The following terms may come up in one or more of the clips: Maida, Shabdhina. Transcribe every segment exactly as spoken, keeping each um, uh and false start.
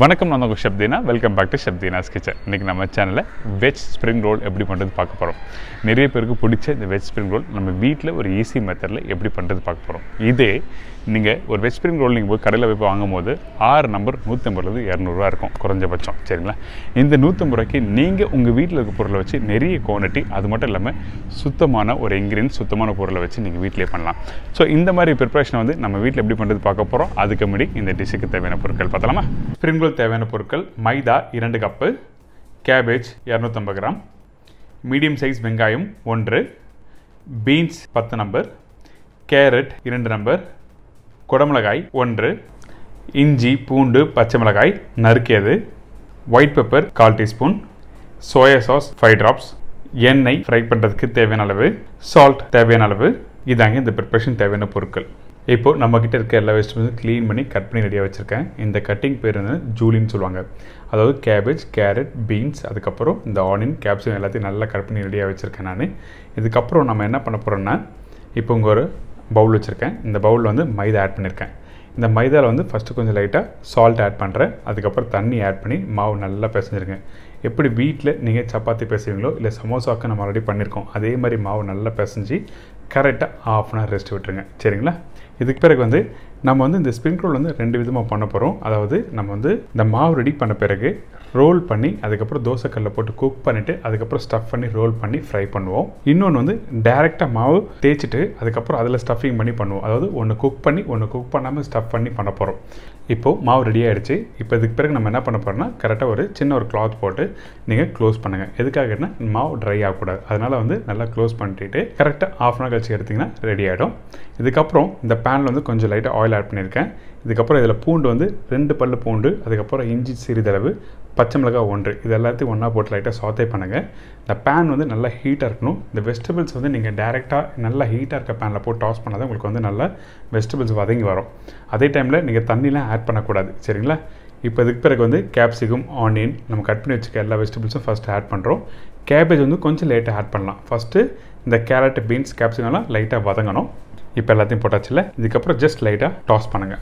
Welcome to Shabdhina. Welcome back to Shabdhina's Kitchen. We will talk about veg spring roll. We will talk about the veg spring roll. We will talk about an easy method. This is a veg spring roll. We will talk about the R number. We will talk about the R number. In the new number, you will talk about the quantity. That is the ingredients. So, in the preparation, we will talk about the dish. Spring roll தேவையான பொருட்கள் மைதா இரண்டு cup cabbage இருநூற்று ஐம்பது gram medium size வெங்காயம் ஒன்று beans பத்து number carrot இரண்டு number கொடமிளகாய் ஒன்று இஞ்சி பூண்டு பச்சை மிளகாய் நறுக்கியது ஒயிட் பெப்பர் கால் டீஸ்பூன் சோயா சாஸ் ஐந்து drops எண்ணெய் ஃப்ரை பண்றதுக்கு தேவையான அளவு salt தேவையான அளவு இதாங்க இந்த preparation தேவையான பொருட்கள் இப்போ நம்ம கிட்ட இருக்க எல்லா வெஜிடபிள்ஸும் க்ளீன் பண்ணி கட் பண்ணி ரெடியா வச்சிருக்கேன் இந்த கட்டிங் பேர் என்ன ஜூலின்னு சொல்வாங்க அதாவது கேபேஜ் கேரட் பீன்ஸ் அதுக்கு அப்புறம் இந்த ஆனியன் கேப்சிகம் எல்லாத்தையும் நல்லா கட் பண்ணி ரெடியா வச்சிருக்கேன் நான் இதுக்கு அப்புறம் நம்ம என்ன பண்ணப் போறோம்னா இப்போ இங்க ஒரு பவுல் வச்சிருக்கேன் இந்த பவுல்ல வந்து மைதா ஆட் பண்ணிருக்கேன் இந்த மைதால வந்து ஃபர்ஸ்ட் கொஞ்சம் லைட்டா salt ஆட் பண்றேன் அதுக்கு அப்புறம் தண்ணி ஆட் பண்ணி மாவு நல்லா பிசைஞ்சிருங்க எப்படி வீட்ல நீங்க சப்பாத்தி பிசைவீங்களோ இல்ல சமோசாக்கு நம்ம ஆல்ரெடி பண்ணிருக்கோம் அதே மாதிரி மாவு நல்லா பிசைஞ்சி கரெக்ட்டா half an hour ரெஸ்ட் விட்டுருங்க சரிங்களா இதுக்கு பிறகு வந்து நம்ம வந்து இந்த ஸ்பிரிங் ரோல் வந்து ரெண்டு விதமா பண்ண போறோம் அதாவது நம்ம வந்து இந்த மாவு ரெடி பண்ண பிறகு ரோல் பண்ணி அதுக்கு அப்புறம் தோசை கல்ல போட்டு குக் பண்ணிட்டு அதுக்கு அப்புறம் ஸ்டஃப் பண்ணி ரோல் பண்ணி ஃப்ரை பண்ணுவோம் இன்னொன்னு வந்து டைரக்ட்டா மாவு தேய்ச்சிட்டு அதுக்கு அப்புறம் அதல ஸ்டஃபிங் பண்ணி பண்ணுவோம் அதாவது ஒன்னு குக் பண்ணி ஒன்னு குக் பண்ணாம ஸ்டஃப் பண்ணி பண்ண போறோம் இப்போ மாவு ரெடி ஆயிடுச்சு இப்போ இதுக்கு பிறகு நம்ம என்ன பண்ண போறோம்னா கரெக்ட்டா ஒரு சின்ன ஒரு cloth போட்டு நீங்க க்ளோஸ் பண்ணுங்க எதுக்காகன்னா மாவு dry ஆக கூடாது அதனால வந்து நல்லா க்ளோஸ் பண்ணிட்டு கரெக்ட்டா half an hour கழிச்சு எடுத்தீங்கன்னா ரெடி ஆயிடும் இதுக்கு அப்புறம் இந்த pan ல வந்து கொஞ்சம் லைட்டா oil add பண்ணிருக்கேன் இதுக்கு அப்புறம் இதல பூண்டு வந்து ரெண்டு பல்லு பூண்டு அதுக்கு அப்புறம் இஞ்சி சிறிதளவு பச்சை மிளகாய் ஒன்று இத எல்லாத்தையும் ஒண்ணா போட்டு லைட்டா சோதே பண்ணுங்க இந்த pan வந்து நல்லா ஹீட்டா இருக்கணும் இந்த vegetables வந்து நீங்க டைரக்ட்டா நல்லா ஹீட்டா இருக்க panல போட்டு டாஸ் பண்ணாத உங்களுக்கு வந்து நல்ல vegetables வதங்கி வரும் அதே டைம்ல நீங்க தண்ணிலாம் ஆட் பண்ண கூடாது சரிங்களா இப்போ இதுக்கு பிறகு வந்து கேப்சிகம் ஆனியன் நம்ம கட் பண்ணி வச்சிருக்க எல்லா vegetablesம் ஃபர்ஸ்ட் ஆட் பண்றோம் கேபேஜ் வந்து கொஞ்சம் லேட்டா ஆட் பண்ணலாம் ஃபர்ஸ்ட் இந்த கேரட் பீன்ஸ் கேப்சிகம்லாம் லைட்டா வதங்கணும் இப்போ எல்லாத்தையும் போட்டாச்சுல இதுக்கு அப்புறம் just லைட்டா டாஸ் பண்ணுங்க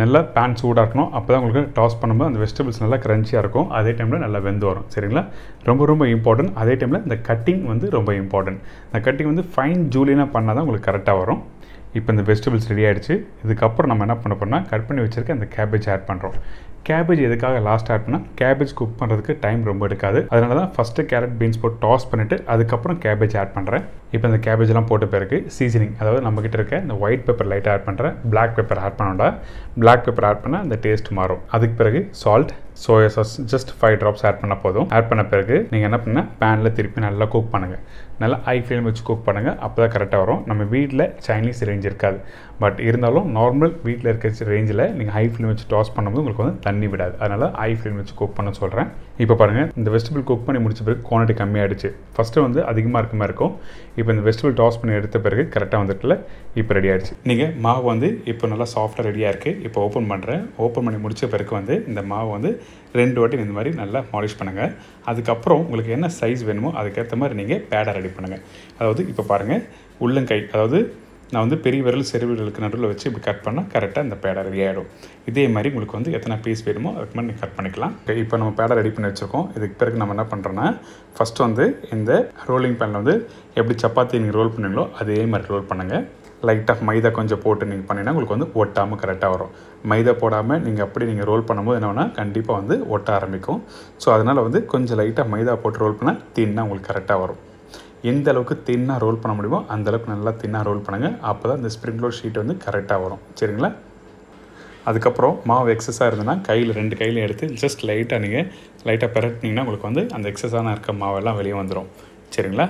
நல்லா pan சூடா இருக்கணும் அப்பதான் உங்களுக்கு டாஸ் பண்ணும்போது அந்த vegetables நல்லா கிரன்ச்சியா இருக்கும் அதே டைம்ல நல்லா வெந்து வரும் சரிங்களா ரொம்ப ரொம்ப இம்பார்ட்டன்ட் அதே டைம்ல இந்த கட்டிங் வந்து ரொம்ப இம்பார்ட்டன்ட் இந்த கட்டிங் வந்து ஃபைன் ஜூலினா பண்ணாதான் உங்களுக்கு கரெக்ட்டா வரும் இப்போ இந்த vegetables ரெடி ஆயிடுச்சு இதுக்கு அப்புறம் நம்ம என்ன பண்ணப் போறோம்னா கட் பண்ணி வச்சிருக்க அந்த கேபேஜ் ஆட் பண்றோம் கேபேஜ் எதுக்காக லாஸ்ட் ஆட் பண்ணா கேபேஜ் குக் பண்றதுக்கு டைம் ரொம்ப எடுக்காது அதனால தான் ஃபர்ஸ்ட் கேரட் பீன்ஸ் போட்டு டாஸ் பண்ணிட்டு அதுக்கு அப்புறம் கேபேஜ் ஆட் பண்றேன் இப்போ இந்த கேபேஜ் எல்லாம் போட்ட பிறகு சீசனிங் அதாவது நம்ம கிட்ட இருக்க இந்த ஒயிட் பெப்பர் லைட்டா ஆட் பண்றேன் Black pepper ஆட் பண்ணோம்டா Black pepper ஆட் பண்ணா அந்த டேஸ்ட் மாறும் அதுக்கு பிறகு salt soya sauce just five drops add பண்ண போதும் ஆட் பண்ண பிறகு நீங்க என்ன பண்ணா panல திருப்பி நல்லா குக் பண்ணுங்க நல்லா ஹை ஃப்ளேம் வச்சு குக் பண்ணுங்க அப்பதான் கரெக்ட்டா வரும் நம்ம வீட்ல சைனீஸ் ரேஞ்ச் இருக்காது பட் இருந்தாலும் நார்மல் வீட்ல இருக்க ரேஞ்சில நீங்க ஹை ஃப்ளேம் வச்சு டாஸ் பண்ணும்போது உங்களுக்கு வந்து தண்ணி விடாது அதனால ஹை ஃப்ளேம் வச்சு குக் பண்ண சொல்றேன் இப்போ பாருங்க இந்த வெஜிடபிள் குக் பண்ணி முடிச்ச பிறகு குவாண்டிட்டி கம்மியாயிடுச்சு ஃபர்ஸ்ட் வந்து அதிகமா இருக்க மாதிரி இருக்கும் இப்போ இந்த வெஜிடபிள் டாஸ் பண்ணி எடுத்த பிறகு கரெக்ட்டா வந்துட்டல இப்போ ரெடி ஆயிருச்சு நீங்க மாவு வந்து இப்போ நல்லா சாஃப்ட்டா ரெடியா இருக்கு இப்போ ஓபன் பண்றேன் ஓபன் பண்ணி முடிச்ச பிறகு வந்து இந்த மாவு வந்து ரெண்டு வாட்டி இந்த மாதிரி நல்லா மாலிஷ் பண்ணுங்க அதுக்கு அப்புறம் உங்களுக்கு என்ன சைஸ் வேணுமோ அதுக்கு ஏத்த மாதிரி நீங்க பேட ரெடி பண்ணுங்க அதாவது இப்போ பாருங்க உள்ளங்கை அதாவது நான் வந்து பெரிய விரல் சிறு விரலுக்கு நடுவுல வச்சு இப்படி கட் பண்ணா கரெக்ட்டா இந்த பேட ரெடி ஆயிடும் இதே மாதிரி உங்களுக்கு வந்து எத்தனை பீஸ் வேணுமோ அதுக்கு மாதிரி கட் பண்ணிக்கலாம் இப்போ நம்ம பேட ரெடி பண்ணி வச்சிருக்கோம் இதுக்கு பிறகு நம்ம என்ன பண்றோம்னா ஃபர்ஸ்ட் வந்து இந்த ரோலிங் panல வந்து எப்படி சப்பாத்தி நீங்க ரோல் பண்ணுவீங்களோ அதே மாதிரி ரோல் பண்ணுங்க லைட்டா மைதா கொஞ்சம் போட்டு நீங்க பண்ணினா உங்களுக்கு வந்து ஒட்டாம கரெக்ட்டா வரும் மைதா போடாம நீங்க அப்படியே நீங்க ரோல் பண்ணும்போது என்னன்னா கண்டிப்பா வந்து ஒட்ட ஆரம்பிக்கும் சோ அதனால வந்து கொஞ்சம் லைட்டா மைதா போட்டு ரோல் பண்ணா தின்னா உங்களுக்கு கரெக்ட்டா வரும் எந்த அளவுக்கு தின்னா ரோல் பண்ண முடியுமோ அந்த அளவுக்கு நல்லா தின்னா ரோல் பண்ணுங்க அப்பதான் இந்த ஸ்பிரிங் ரோல் ஷீட் வந்து கரெக்ட்டா வரும் சரிங்களா அதுக்கு அப்புறம் மாவு எக்ஸஸா இருந்தனா கையில ரெண்டு கையில எடுத்து just லைட்டா நீங்க லைட்டா பரட்டினீங்கன்னா உங்களுக்கு வந்து அந்த எக்ஸஸான இருக்க மாவு எல்லாம் வெளிய வந்துரும் சரிங்களா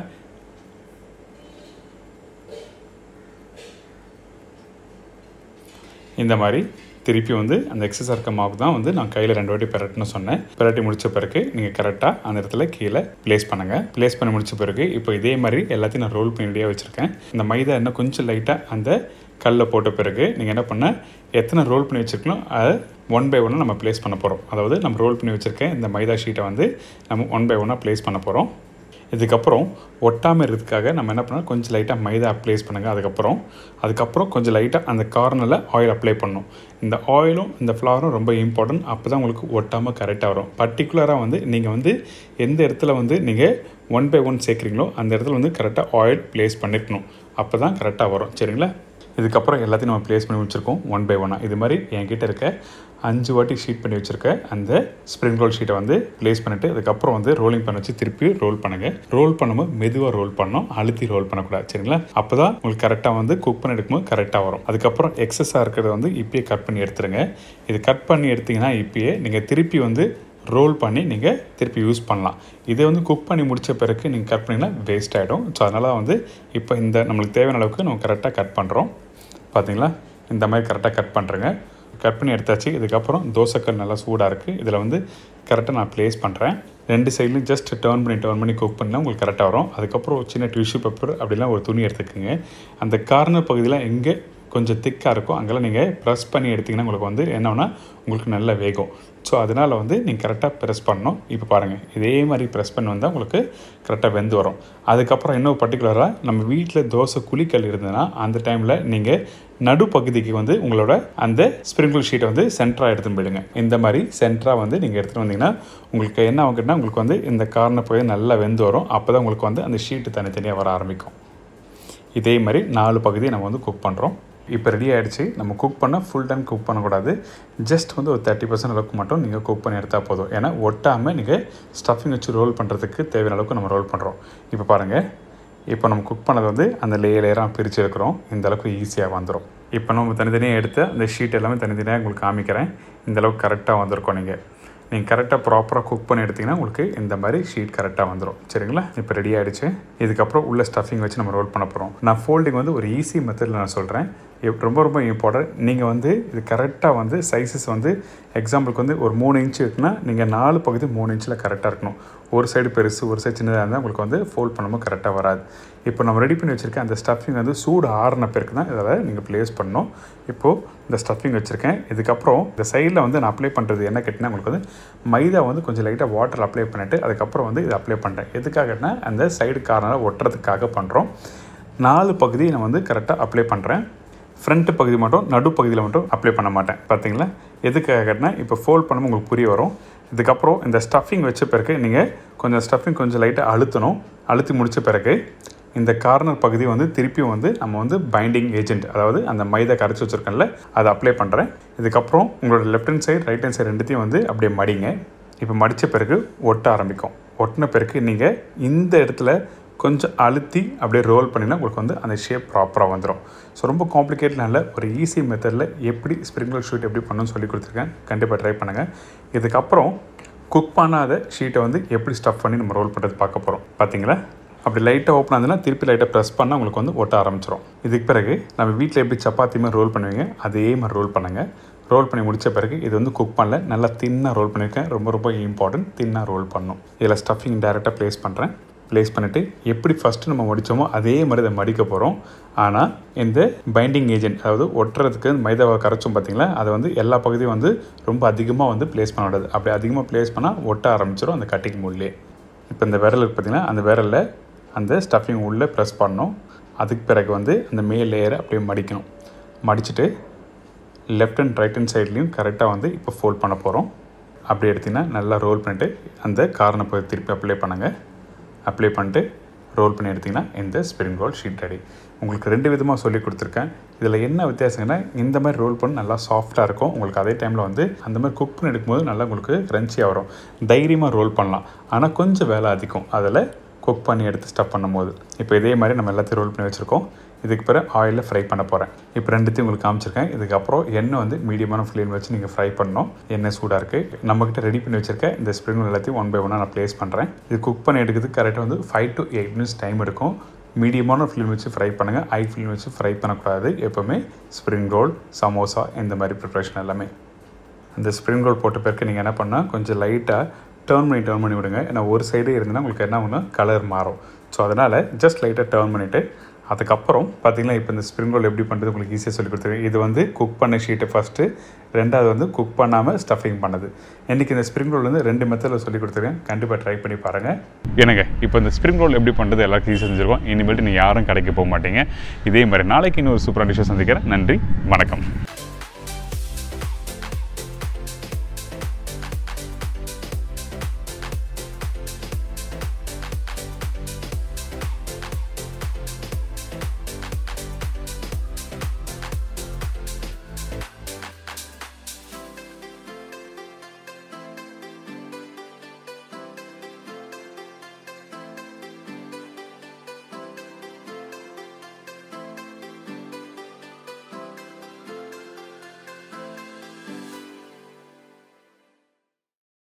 இந்த மாதிரி திருப்பி வந்து அந்த எக்ஸஸ் இருக்க மாவு தான் வந்து நான் கையில ரெண்டு வாட்டி பரட்டணும் சொன்னேன் பரட்டி முடிச்ச பிறகு நீங்க கரெக்ட்டா அந்த இடத்துல கீழ பிளேஸ் பண்ணுங்க பிளேஸ் பண்ணி முடிச்ச பிறகு இப்போ இதே மாதிரி எல்லாத்தையும் நான் ரோல் பண்ணி ரெடியா வச்சிருக்கேன் இந்த மைதா என்ன கொஞ்சம் லைட்டா அந்த கல்ல போட்ட பிறகு நீங்க என்ன பண்ண எத்தனை ரோல் பண்ணி வச்சிருக்கணும் அது one by one நம்ம பிளேஸ் பண்ண போறோம் அதாவது நம்ம ரோல் பண்ணி வச்சிருக்க இந்த மைதா ஷீட்டை வந்து நம்ம one by one பிளேஸ் பண்ண போறோம் இதுக்கப்புறம் ஒட்டாமல் இருக்கிறதுக்காக நம்ம என்ன பண்ணணும், கொஞ்சம் லைட்டாக மைதா அப்ளை பண்ணுங்கள். அதுக்கப்புறம் அதுக்கப்புறம் கொஞ்சம் லைட்டாக அந்த கார்னரில் ஆயில் அப்ளை பண்ணணும். இந்த ஆயிலும் இந்த ஃப்ளவரும் ரொம்ப இம்பார்ட்டன்ட். அப்போ தான் உங்களுக்கு ஒட்டாமல் கரெக்டாக வரும். பர்டிகுலராக வந்து நீங்கள் வந்து எந்த இடத்துல வந்து நீங்கள் ஒன் பை ஒன் சேர்க்குறீங்களோ அந்த இடத்துல வந்து கரெக்டாக ஆயில் ப்ளேஸ் பண்ணிக்கணும். அப்போ தான் கரெக்டாக வரும். சரிங்களா? இதுக்கப்புறம் எல்லாத்தையும் நம்ம ப்ளேஸ் பண்ணி வச்சுருக்கோம் ஒன் பை ஒன்னாக. இது மாதிரி என்கிட்ட இருக்க அஞ்சு வாட்டி ஷீட் பண்ணி வச்சுருக்க அந்த ஸ்ப்ரிங் ரோல் ஷீட்டை வந்து ப்ளேஸ் பண்ணிவிட்டு அதுக்கப்புறம் வந்து ரோலிங் பண்ண வச்சு திருப்பி ரோல் பண்ணுங்கள். ரோல் பண்ணும்போது மெதுவாக ரோல் பண்ணணும், அழுத்தி ரோல் பண்ணக்கூடாது. சரிங்களா? அப்போ தான் உங்களுக்கு கரெக்டாக வந்து குக் பண்ணி எடுக்கும்போது கரெக்டாக வரும். அதுக்கப்புறம் எக்ஸஸாக இருக்கிறத வந்து இப்பயே கட் பண்ணி எடுத்துருங்க. இது கட் பண்ணி எடுத்திங்கன்னா இப்பயே நீங்கள் திருப்பி வந்து ரோல் பண்ணி நீங்கள் திருப்பி யூஸ் பண்ணலாம். இதை வந்து குக் பண்ணி முடித்த பிறகு நீங்கள் கட் பண்ணிங்கன்னா வேஸ்ட் ஆகிடும். ஸோ அதனால் வந்து இப்போ இந்த நம்மளுக்கு தேவையான அளவுக்கு நம்ம கரெக்டாக கட் பண்ணுறோம். பார்த்தீங்களா? இந்த மாதிரி கரெக்டாக கட் பண்ணுறேங்க. கட் பண்ணி எடுத்தாச்சு. இதுக்கப்புறம் தோசைக்கல் நல்லா சூடாக இருக்குது. இதில் வந்து கரெக்டாக நான் ப்ளேஸ் பண்ணுறேன். ரெண்டு சைட்லையும் ஜஸ்ட் டேர்ன் பண்ணி டேர்ன் பண்ணி குக் பண்ணால் உங்களுக்கு கரெக்டாக வரும். அதுக்கப்புறம் ஒரு சின்ன டிஷ்யூ பேப்பர் அப்படிலாம் ஒரு துணி எடுத்துக்கோங்க. அந்த கார்னர் பகுதியில் எங்கே கொஞ்சம் திக்காக இருக்கும் அங்கெல்லாம் நீங்கள் ப்ரெஸ் பண்ணி எடுத்திங்கன்னா உங்களுக்கு வந்து என்னன்னா உங்களுக்கு நல்ல வேகும். ஸோ அதனால் வந்து நீங்கள் கரெக்டாக ப்ரெஸ் பண்ணணும். இப்போ பாருங்கள், இதே மாதிரி ப்ரெஸ் பண்ணி வந்தால் உங்களுக்கு கரெக்டாக வெந்து வரும். அதுக்கப்புறம் இன்னும் பர்டிகுலராக நம்ம வீட்டில் தோசை குழிக்கல் இருந்ததுன்னா அந்த டைமில் நீங்கள் நடுப்பகுதிக்கு வந்து உங்களோட அந்த ஸ்ப்ரிங்கிள் ஷீட்டை வந்து சென்டராக எடுத்துன்னு போயிடுங்க. இந்த மாதிரி சென்டராக வந்து நீங்கள் எடுத்துகிட்டு வந்தீங்கன்னா உங்களுக்கு என்ன ஆகுன்னா உங்களுக்கு வந்து இந்த கார்னர் போய் நல்லா வெந்து வரும். அப்போ தான் உங்களுக்கு வந்து அந்த ஷீட்டு தனித்தனியாக வர ஆரம்பிக்கும். இதே மாதிரி நாலு பகுதியை நம்ம வந்து குக் பண்ணுறோம். இப்போ ரெடி ஆகிடுச்சு. நம்ம குக் பண்ண ஃபுல் டைம் குக் பண்ணக்கூடாது. ஜஸ்ட் வந்து ஒரு தேர்ட்டி பர்சன்ட் அளவுக்கு மட்டும் நீங்கள் குக் பண்ணி எடுத்தால் போதும். ஏன்னா ஒட்டாமல் நீங்கள் ஸ்டஃபிங் வச்சு ரோல் பண்ணுறதுக்கு தேவையான அளவுக்கு நம்ம ரோல் பண்ணுறோம். இப்போ பாருங்கள், இப்போ நம்ம குக் பண்ணது வந்து அந்த லேயர் லேயராக பிரித்து எடுக்கிறோம். இந்த அளவுக்கு ஈஸியாக வந்துடும். இப்போ நம்ம தனித்தனியாக எடுத்து அந்த ஷீட் எல்லாமே தனித்தனியாக உங்களுக்கு காமிக்கிறேன். இந்தளவுக்கு கரெக்டாக வந்திருக்கோம். நீங்கள் நீங்கள் கரெக்டாக ப்ராப்பராக குக் பண்ணி எடுத்திங்கன்னா உங்களுக்கு இந்த மாதிரி ஷீட் கரெக்டாக வந்துடும். சரிங்களா? இப்போ ரெடி ஆகிடுச்சு. இதுக்கப்புறம் உள்ள ஸ்டஃபிங் வச்சு நம்ம ரோல் பண்ண போகிறோம். நான் ஃபோல்டிங் வந்து ஒரு ஈஸி மெத்தடில் நான் சொல்கிறேன். ரொம்ப ரொம்ப இம்பார்ட்டன்ட். நீங்கள் வந்து இது கரெக்டாக வந்து சைஸஸ் வந்து எக்ஸாம்பிளுக்கு வந்து ஒரு மூணு இன்ச்சு இருக்குன்னா நீங்கள் நாலு பகுதி மூணு இன்ச்சில் கரெக்டாக இருக்கணும். ஒரு சைடு பெருசு ஒரு சைடு சின்னதாக இருந்தால் உங்களுக்கு வந்து ஃபோல்ட் பண்ணும்போது கரெக்டாக வராது. இப்போ நம்ம ரெடி பண்ணி வச்சுருக்கேன் அந்த ஸ்டஃபிங் வந்து சூடு ஆறுன பிறகு தான் இதில் நீங்கள் ப்ளேஸ் பண்ணணும். இப்போது இந்த ஸ்டஃபிங் வச்சுருக்கேன். இதுக்கப்புறம் இந்த சைடில் வந்து நான் அப்ளை பண்ணுறது என்ன கேட்டிங்கன்னா உங்களுக்கு வந்து மைதா வந்து கொஞ்சம் லைட்டாக வாட்டர் அப்ளை பண்ணிவிட்டு அதுக்கப்புறம் வந்து இதை அப்ளை பண்ணுறேன். எதுக்காகனா அந்த சைடு காரணம் ஒட்டுறதுக்காக பண்ணுறோம். நாலு பகுதியை நான் வந்து கரெக்டாக அப்ளை பண்ணுறேன். ஃப்ரண்ட் பகுதி மட்டும் நடுப்பகுதியில் மட்டும் அப்ளை பண்ண மாட்டேன். பார்த்தீங்களா? எதுக்காக கேட்டினா இப்போ ஃபோல்ட் பண்ணும்போது உங்களுக்கு புரிய வரும். இதுக்கப்புறம் இந்த ஸ்டஃபிங் வச்ச பிறகு நீங்கள் கொஞ்சம் ஸ்டஃபிங் கொஞ்சம் லைட்டாக அழுத்தணும். அழுத்தி முடித்த பிறகு இந்த கார்னர் பகுதி வந்து திருப்பியும் வந்து நம்ம வந்து பைண்டிங் ஏஜென்ட், அதாவது அந்த மைதா கரைச்சி வச்சுருக்கோம்ல, அதை அப்ளை பண்ணுறேன். இதுக்கப்புறம் உங்களோட left hand side right hand side ரெண்டுத்தையும் வந்து அப்படியே மடிங்க. இப்போ மடித்த பிறகு ஒட்ட ஆரம்பிக்கும். ஒட்டின பிறகு நீங்கள் இந்த இடத்துல கொஞ்சம் அழுத்தி அப்படியே ரோல் பண்ணினா உங்களுக்கு வந்து அந்த ஷேப் ப்ராப்பராக வந்துடும். ஸோ ரொம்ப காம்ப்ளிகேட்லாம் இல்லை, ஒரு ஈஸி மெத்தடில் எப்படி ஸ்ப்ரிங்கிள் ஷீட் எப்படி பண்ணணும்னு சொல்லி கொடுத்துருக்கேன். கண்டிப்பாக ட்ரை பண்ணுங்கள். இதுக்கப்புறம் குக் பண்ணாத ஷீட்டை வந்து எப்படி ஸ்டஃப் பண்ணி நம்ம ரோல் பண்ணுறது பார்க்க போகிறோம். பார்த்தீங்களா? அப்படி லைட்டாக ஓப்பன் ஆகுதுன்னா திருப்பி லைட்டாக ப்ரெஸ் பண்ணால் உங்களுக்கு வந்து ஒட்ட ஆரம்பிச்சிடும். இதுக்கு பிறகு நம்ம வீட்டில் எப்படி சப்பாத்தியுமே ரோல் பண்ணுவீங்க அதே மாதிரி ரோல் பண்ணுங்கள். ரோல் பண்ணி முடித்த பிறகு இது வந்து குக் பண்ணல, நல்லா தின்னாக ரோல் பண்ணியிருக்கேன். ரொம்ப ரொம்ப இம்பார்ட்டன்ட், தின்னாக ரோல் பண்ணணும். இதில் ஸ்டஃபிங் டைரெக்டாக ப்ளேஸ் பண்ணுறேன். ப்ளேஸ் பண்ணிவிட்டு எப்படி ஃபஸ்ட்டு நம்ம மடித்தோமோ அதே மாதிரி அதை மடிக்க போகிறோம். ஆனால் இந்த பைண்டிங் ஏஜென்ட், அதாவது ஒட்டுறதுக்கு மைதாவை கரைச்சும் பார்த்திங்களா, அதை வந்து எல்லா பகுதியும் வந்து ரொம்ப அதிகமாக வந்து ப்ளேஸ் பண்ண விடாது. அப்படி அதிகமாக ப்ளேஸ் பண்ணால் ஒட்ட ஆரம்பிச்சிடும் அந்த கட்டிங் முள்ளே. இப்போ இந்த விரல் பார்த்திங்கன்னா அந்த விரலில் அந்த ஸ்டஃபிங் உள்ளே ப்ரெஸ் பண்ணணும். அதுக்கு பிறகு வந்து அந்த மேல் லேயரை அப்படியே மடிக்கணும். மடிச்சுட்டு லெஃப்ட் அண்ட் ரைட் ஹேண்ட் சைட்லேயும் கரெக்டாக வந்து இப்போ ஃபோல்ட் பண்ண போகிறோம். அப்படி எடுத்திங்கன்னா நல்லா ரோல் பண்ணிவிட்டு அந்த கார்னர் பகுதி திருப்பி அப்ளை பண்ணுங்கள். அப்ளை பண்ணிட்டு ரோல் பண்ணி எடுத்திங்கன்னா இந்த ஸ்ப்ரிங் ரோல் ஷீட் ரெடி. உங்களுக்கு ரெண்டு விதமாக சொல்லி கொடுத்துருக்கேன். இதில் என்ன வித்தியாசங்கன்னா இந்த மாதிரி ரோல் பண்ண நல்லா சாஃப்டாக இருக்கும். உங்களுக்கு அதே டைமில் வந்து அந்த மாதிரி குக் பண்ணி எடுக்கும்போது நல்லா உங்களுக்கு க்ரன்ச்சியாக வரும். தைரியமாக ரோல் பண்ணலாம். ஆனால் கொஞ்சம் வேலை அதிகம் அதில் குக் பண்ணி எடுத்து ஸ்டஃப் பண்ணும்போது. இப்போ இதே மாதிரி நம்ம எல்லாத்தையும் ரோல் பண்ணி வச்சுருக்கோம். இதுக்கு பிறகு ஆயிலில் ஃப்ரை பண்ண போகிறேன். இப்போ ரெண்டுத்தையும் உங்களுக்கு காமிச்சிருக்கேன். இதுக்கப்புறம் எண்ணெய் வந்து மீடியமான ஃப்ளேம் வச்சு நீங்கள் ஃப்ரை பண்ணணும். எண்ணெய் சூடாக இருக்குது. நம்மக்கிட்ட ரெடி பண்ணி வச்சுருக்கேன் இந்த ஸ்ப்ரிங் எல்லாத்தையும் ஒன் பை ஒன்னாக நான் ப்ளேஸ் பண்ணுறேன். இது குக் பண்ணி எடுக்கிறதுக்கு கரெக்டாக வந்து five to eight minutes time எடுக்கும். மீடியமான ஃப்ளேம் வச்சு ஃப்ரை பண்ணுங்கள். ஹை ஃப்ளேம் வச்சு ஃப்ரை பண்ணக்கூடாது. எப்போவுமே ஸ்ப்ரிங் ரோல், சமோசா இந்த மாதிரி ப்ரிப்ரேஷன் எல்லாமே. அந்த ஸ்ப்ரிங் ரோல் போட்ட பிறகு நீங்கள் என்ன பண்ணால் கொஞ்சம் லைட்டாக டேர்ன் பண்ணி டேர்ன் பண்ணி விடுங்க. ஏன்னா ஒரு சைடே இருந்ததுன்னா உங்களுக்கு என்ன ஒன்று கலர் மாறும். ஸோ அதனால் ஜஸ்ட் லைட்டாக டேர்ன் பண்ணிவிட்டு அதுக்கப்புறம் பார்த்திங்கன்னா இப்போ இந்த ஸ்ப்ரிங் ரோல் எப்படி பண்ணுறது உங்களுக்கு ஈஸியாக சொல்லி கொடுத்துருக்கேன். இது வந்து குக் பண்ண ஷீட்டு ஃபஸ்ட்டு, ரெண்டாவது வந்து குக் பண்ணாமல் ஸ்டஃபிங் பண்ணது. இன்றைக்கி இந்த ஸ்ப்ரிங் ரோல் வந்து ரெண்டு மெத்தடில் சொல்லி கொடுத்துருக்கேன், கண்டிப்பாக ட்ரை பண்ணி பாருங்கள். எனக்கு இப்போ இந்த ஸ்ப்ரிங் ரோல் எப்படி பண்ணுறது எல்லாருக்கும் ஈஸியாக செஞ்சுருக்கோம். இனிமேல்ட்டு நீங்கள் யாரும் கடைக்கு போக மாட்டீங்க. இதே மாதிரி நாளைக்கு இன்னொரு சூப்பரான டிஷ்ஷை சந்திக்கிறேன். நன்றி, வணக்கம்.